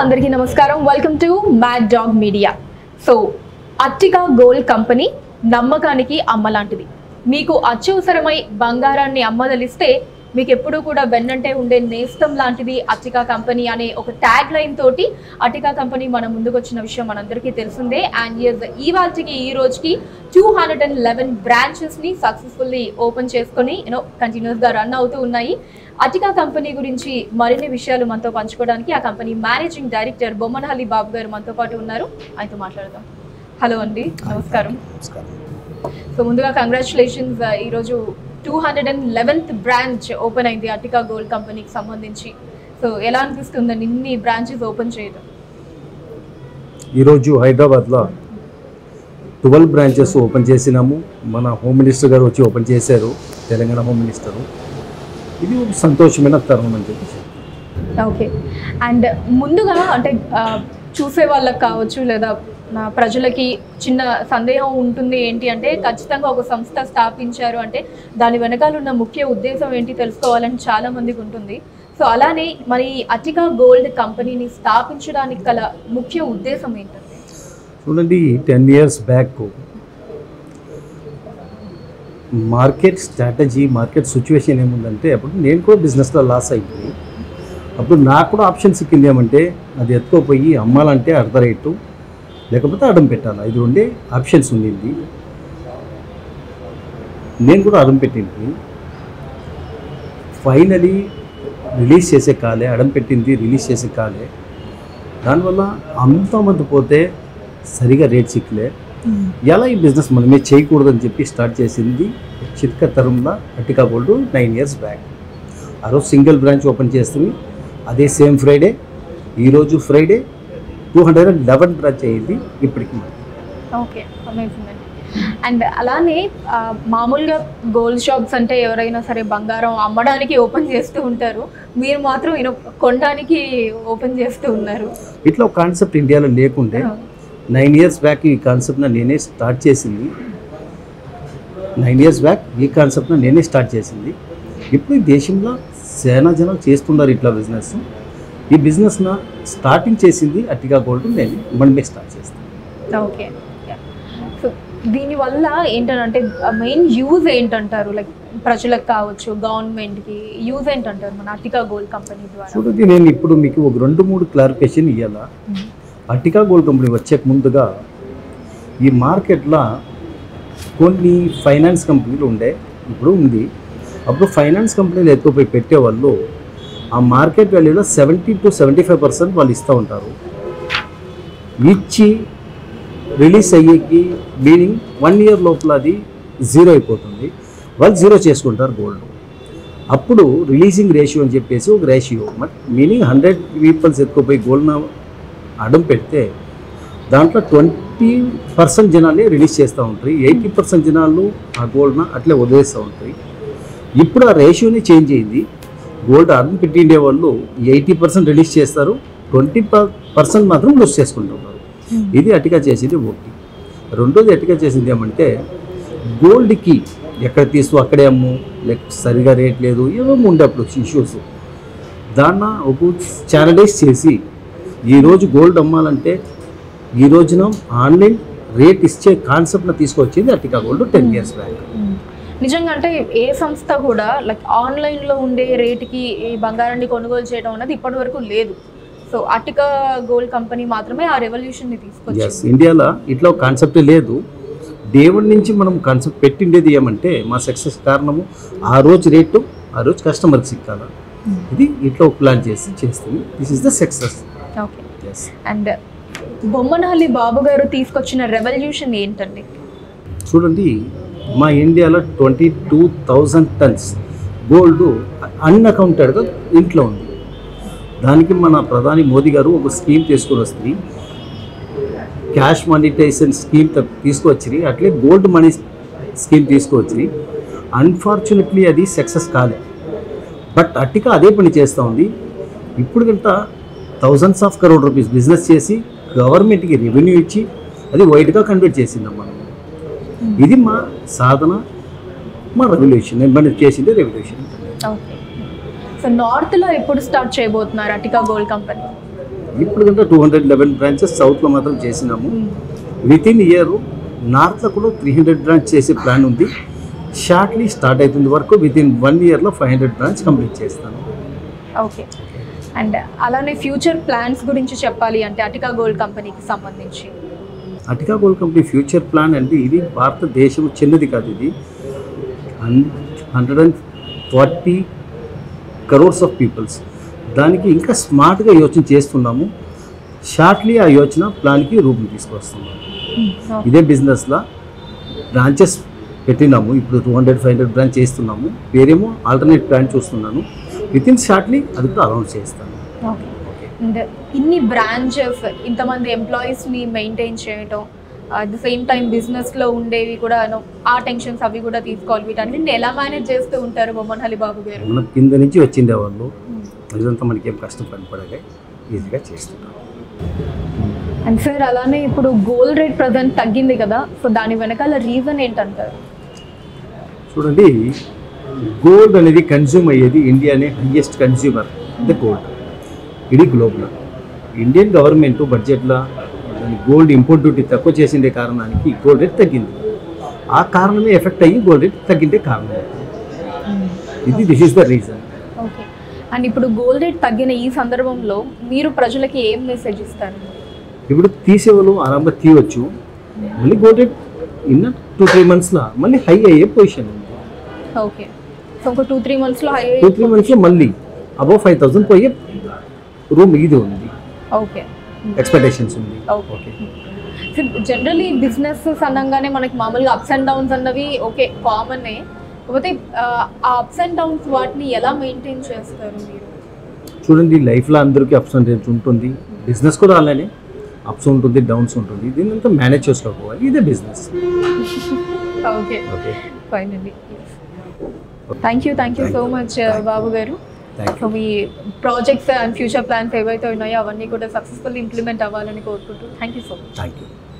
అందరికీ నమస్కారం. Welcome to mad dog media. So Attica gold company నమ్మకానికి అమ్మలాంటిది. మీకు అత్యవసరమై బంగారాన్ని అమ్మదలిస్తే మీకు ఎప్పుడూ కూడా వెన్నంటే ఉండే నేస్తం లాంటిది అట్టికా కంపెనీ అనే ఒక ట్యాగ్ లైన్ తోటి అట్టికా కంపెనీ మన ముందుకు వచ్చిన విషయం మనందరికీ తెలిసిందే. అండ్ ఇవాళకి ఈ రోజుకి 211 బ్రాంచెస్ని సక్సెస్ఫుల్లీ ఓపెన్ చేసుకొని కంటిన్యూస్గా రన్ అవుతూ ఉన్నాయి. అట్టికా కంపెనీ గురించి మరిన్ని విషయాలు మనతో పంచుకోవడానికి ఆ company managing director Bommanahalli Babu గారు మనతో పాటు ఉన్నారు. ఆయనతో మాట్లాడదాం. హలో అండి, నమస్కారం. సో ముందుగా కంగ్రాచులేషన్స్, ఈరోజు 211th బ్రాంచ్ ఓపెన్ అయింది అట్టికా గోల్డ్ కంపెనీకి సంబంధించి. సో ఎలా అనిపిస్తుందండి ఇన్ని బ్రాంచెస్ ఓపెన్ చేయడం? ఈరోజు హైదరాబాద్లో 12 బ్రాంచెస్ ఓపెన్ చేసినాము. మన హోమ్ మినిస్టర్ గారు వచ్చి ఓపెన్ చేశారు, తెలంగాణ హోమ్ మినిస్టరు. ఇది సంతోషమైన తరుణం అని చెప్పేసి. ఓకే, అండ్ ముందుగా అంటే చూసే వాళ్ళకి కావచ్చు లేదా ప్రజలకి చిన్న సందేహం ఉంటుంది ఏంటి అంటే, ఖచ్చితంగా ఒక సంస్థ స్థాపించారు అంటే దాని వెనకాల ఉన్న ముఖ్య ఉద్దేశం ఏంటి తెలుసుకోవాలని చాలా మందికి ఉంటుంది. సో అలానే మరి అట్టికా గోల్డ్ కంపెనీని స్థాపించడానికి గల ముఖ్య ఉద్దేశం ఏంటంటే, చూడండి, 10 years back market strategy, market situation ఏముందంటే, అప్పుడు నేను కూడా బిజినెస్లో లాస్ అయిపోయి, అప్పుడు నాకు కూడా ఆప్షన్స్ కింద ఏమంటే అది ఎత్తుకోపోయి అమ్మాలంటే అర్ధ రేటు, లేకపోతే అడం పెట్టాలి, ఇది ఉండే ఆప్షన్స్ ఉండింది. నేను కూడా అడం పెట్టింది, ఫైనలీ రిలీజ్ చేసే కాలే, అడం పెట్టింది రిలీజ్ చేసే కాలే. దానివల్ల అంతమంది పోతే సరిగా రేట్ సిక్కలే. ఎలా ఈ బిజినెస్ మనమే చేయకూడదని చెప్పి స్టార్ట్ చేసింది చిట్క తరంలో అట్టికా గోల్డ్ 9 years బ్యాక్. ఆ రోజు సింగిల్ బ్రాంచ్ ఓపెన్ చేస్తుంది. అదే సేమ్ ఫ్రైడే, ఈరోజు ఫ్రైడే 211 బ్రాంచ్ అయ్యింది ఇప్పటికి. ఓకే, అమేజింగ్ అండి. అండ్ అలానే మామూలుగా గోల్డ్ షాప్స్ అంటే ఎవరైనా సరే బంగారం అమ్మడానికి ఓపెన్ చేస్తూ ఉంటారు, మీరు మాత్రం కొనడానికి ఓపెన్ చేస్తూ ఉన్నారు. ఇట్లా ఒక కాన్సెప్ట్ ఇండియాలో లేకుండే 9 years బ్యాక్ ఈ కాన్సెప్ట్ను నేనే స్టార్ట్ చేసింది. 9 years బ్యాక్ ఈ కాన్సెప్ట్ను నేనే స్టార్ట్ చేసింది. ఇప్పుడు దేశంలో చాలా జనం చేస్తున్నారు ఇట్లా బిజినెస్. ఈ బిజినెస్ను స్టార్టింగ్ చేసింది అట్టికా గోల్డ్, నేను మనమే స్టార్ట్ చేస్తాను. ఓకే, సో దీనివల్ల ఏంటంటే మెయిన్ యూజ్ ఏంటంటారు? లైక్ ప్రజలకు కావచ్చు, గవర్నమెంట్కి యూజ్ ఏంటంటారు మన అట్టికా గోల్డ్ కంపెనీ ద్వారా? చూడండి, నేను ఇప్పుడు మీకు ఒక 2-3 క్లారిఫికేషన్ ఇవ్వాలా. అట్టికా గోల్డ్ కంపెనీ వచ్చే ముందుగా ఈ మార్కెట్లో కొన్ని ఫైనాన్స్ కంపెనీలు ఉండే, ఇప్పుడు ఉంది. అప్పుడు ఫైనాన్స్ కంపెనీలు ఎక్కువపై పెట్టేవాళ్ళు ఆ మార్కెట్ వాల్యూలో 70-75% వాళ్ళు ఇస్తూ ఉంటారు. ఇచ్చి రిలీజ్ అయ్యేకి మీనింగ్ 1 year లోపల అది జీరో అయిపోతుంది. వాళ్ళు జీరో చేసుకుంటారు గోల్డ్. అప్పుడు రిలీజింగ్ రేషియో అని చెప్పేసి ఒక రేషియో, మీనింగ్ 100 పీపుల్స్ ఎత్తుకుపోయి గోల్డ్ను అడం పెడితే దాంట్లో 20% జనాలే రిలీజ్ చేస్తూ ఉంటాయి, 80% జనాలు ఆ గోల్డ్ను అట్లే వదిలేస్తూ ఉంటాయి. ఇప్పుడు ఆ రేషియోని చేంజ్ అయింది. గోల్డ్ అర్థం పెట్టిండే వాళ్ళు 80% రిలీజ్ చేస్తారు, 20% మాత్రం లూజ్ చేసుకుంటున్నారు. ఇది అట్టికా చేసింది ఒకటి. రెండోది అట్టికా చేసింది ఏమంటే, గోల్డ్కి ఎక్కడ తీస్తూ అక్కడే అమ్ము, లేక సరిగా రేట్ లేదు, ఏమో ఉండే అప్పుడు ఇష్యూస్. దాన్ని ఒక ఛానలైజ్ చేసి ఈరోజు గోల్డ్ అమ్మాలంటే ఈ రోజున ఆన్లైన్ రేట్ ఇచ్చే కాన్సెప్ట్ని తీసుకొచ్చింది అట్టికా గోల్డ్ 10 years బ్యాక్. నిజంగా అంటే ఏ సంస్థ కూడా లైక్ ఆన్లైన్లో ఉండే రేటుకి ఈ బంగారాన్ని కొనుగోలు చేయడం అనేది ఇప్పటి వరకు లేదు. సో అట్టికా గోల్డ్ కంపెనీ మాత్రమే ఆ రెవల్యూషన్ని తీసుకొచ్చింది. ఇండియాలో ఇట్లా ఒక కాన్సెప్టే లేదు. దేవుడి నుంచి మనం కాన్సెప్ట్ పెట్టిండేది ఏమంటే, మా సక్సెస్ కారణము ఆ రోజు రేటు ఆ రోజు కస్టమర్కి సిక్కాలి, ఇది ఇట్లా ఒక ప్లాన్ చేసి చేస్తుంది. This is the success. Okay, and Bommanahalli Babu గారు తీసుకొచ్చిన రెవల్యూషన్ ఏంటండి? చూడండి, మా ఇండియాలో 22,000 tons గోల్డ్ అన్అకౌంటెడ్గా ఇంట్లో ఉంది. దానికి మన ప్రధాని మోదీ గారు ఒక స్కీమ్ తీసుకొని వస్తుంది, క్యాష్ మానిటైజేషన్ స్కీమ్ తీసుకొచ్చి, అట్లే గోల్డ్ మనీ స్కీమ్ తీసుకొచ్చి. అన్ఫార్చునేట్లీ అది సక్సెస్ కాలే, బట్ అట్టికా అదే పని చేస్తూ ఉంది. ఇప్పుడు గంట ₹1000s crore బిజినెస్ చేసి గవర్నమెంట్కి రెవెన్యూ ఇచ్చి అది వైట్గా కన్వర్ట్ చేసిందమ్మా. ఇది మా సాధన, మా రెవల్యూషన్, మనం చేసింది రెవల్యూషన్. ఓకే, సో నార్త్లో ఎప్పుడు స్టార్ట్ చేయబోతున్నారు అట్టికా గోల్డ్ కంపెనీ? ఇప్పటికంటే 211 బ్రాంచెస్ సౌత్ లో మాత్రం చేసినాము. విత్ ఇన్ ఇయర్ నార్త్ లో కూడా 300 బ్రాంచ్ చేసే ప్లాన్ ఉంది. షార్ట్లీ స్టార్ట్ అవుతుంది వరకు విత్ ఇన్ 1 ఇయర్ లో 500 బ్రాంచ్ కంప్లీట్ చేస్తాను. ఓకే, అండ్ అలానే ఫ్యూచర్ ప్లాన్స్ గురించి చెప్పాలి అంటే అటికా గోల్డ్ కంపెనీకి సంబంధించి Attica gold company future plan అంటే ఇది భారతదేశం చిన్నది కాదు, ఇది 140 crores ఆఫ్ పీపుల్స్. దానికి ఇంకా స్మార్ట్గా యోచన చేస్తున్నాము. షార్ట్లీ ఆ యోచన ప్లాన్కి రూపం తీసుకొస్తున్నాము. ఇదే బిజినెస్లో బ్రాంచెస్ పెట్టినాము. ఇప్పుడు 200-500 బ్రాంచ్ చేస్తున్నాము. వేరేమో ఆల్టర్నేట్ ప్లాన్ చూస్తున్నాను. విత్ ఇన్ షార్ట్లీ అది కూడా అనౌన్స్ చేస్తాను. ఇన్ని బ్రాంచెస్, ఇంతమంది ఎంప్లాయీస్ని మెయింటైన్ చేయటం, అట్ ద సేమ్ టైం బిజినెస్లో ఉండేవి కూడా ఆ టెన్షన్స్ అవి కూడా తీసుకోవాలి. వీటన్నింటిని ఎలా మేనేజ్ చేస్తూ ఉంటారు బొమ్మనహల్లి బాబు గారు? మనం కింద నుంచి వచ్చిండే వాళ్ళు ఇదంతా మనకి ఏం కష్టం పనిపడలే, ఈజీగా చేస్తుంటాం. అండ్ సార్ అలానే ఇప్పుడు గోల్డ్ రేట్ ప్రజెంట్ తగ్గింది కదా, సో దాని వెనకాల రీజన్ ఏంటంటారు? చూడండి, గోల్డ్ అనేది కన్జ్యూమ్ అయ్యేది ఇండియానే హైయెస్ట్ కన్జ్యూమర్ అంటే గోల్డ్. ఇది గ్లోబల్ ఇండియన్ గవర్నమెంట్ బడ్జెట్లో గోల్డ్ ఇంపోర్ట్ డ్యూటీ తక్కువ చేసిండే కారణానికి గోల్డ్ రేట్ తగ్గింది. ఆ కారణమే ఎఫెక్ట్ అయ్యి గోల్డ్ రేట్ తగ్గిండే కారణం ఇది. This is the reason. Okay, and ఇప్పుడు గోల్డ్ రేట్ తగ్గిన ఈ సందర్భంలో మీరు ప్రజలకి ఏం మెసేజ్ ఇస్తారు? ఇప్పుడు తీసేవాళ్ళు ఆరంభం తీయవచ్చు. మళ్ళీ గోల్డ్ రేట్ ఇన్ 2-3 monthsలో మళ్ళీ హై అయ్యే పొజిషన్ ఉంది. ఓకే, సో ఇంకో 2-3 monthsలో హై, 2-3 monthsలో మళ్ళీ అబౌవ్ 5000 పోయే రూమ్ ఇది ఉంది. ఓకే, ఎక్స్పెక్టేషన్స్ ఉంది. ఓకే, జనరలీ బిజినెసెస్ అనగానే మనకి మామూలుగా అప్స్ అండ్ డౌన్స్ అన్నవి ఓకే కామనే. కాకపోతే ఆ అప్స్ అండ్ డౌన్స్ వాటిని ఎలా మెయింటైన్ చేస్తారు మీరు? చూడండి, లైఫ్లో అందరికీ అప్స్ అండ్ డౌన్స్ ఉంటుంది. బిజినెస్ కూడా అలానే అప్స్ ఉంటుంది, డౌన్స్ ఉంటుంది. దీన్ని అంతా మేనేజ్ చేసుకోవాలి. ఇదే business. Okay, finally thank you so much Babu గారు. సో మీ ప్రాజెక్ట్స్ అండ్ ఫ్యూచర్ ప్లాన్స్ ఏవైతే ఉన్నాయో అవన్నీ కూడా సక్సెస్ఫుల్ ఇంప్లిమెంట్ అవ్వాలని కోరుకుంటున్నాను. Thank you so much.